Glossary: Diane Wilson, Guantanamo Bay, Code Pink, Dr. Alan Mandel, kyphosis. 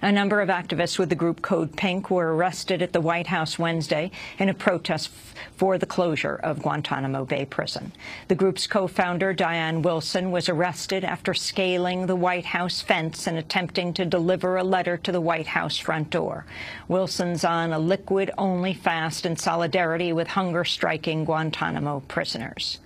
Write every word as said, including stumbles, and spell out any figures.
A number of activists with the group Code Pink were arrested at the White House Wednesday in a protest for the closure of Guantanamo Bay prison. The group's co-founder, Diane Wilson, was arrested after scaling the White House fence and attempting to deliver a letter to the White House front door. Wilson's on a liquid-only fast in solidarity with hunger-striking Guantanamo prisoners.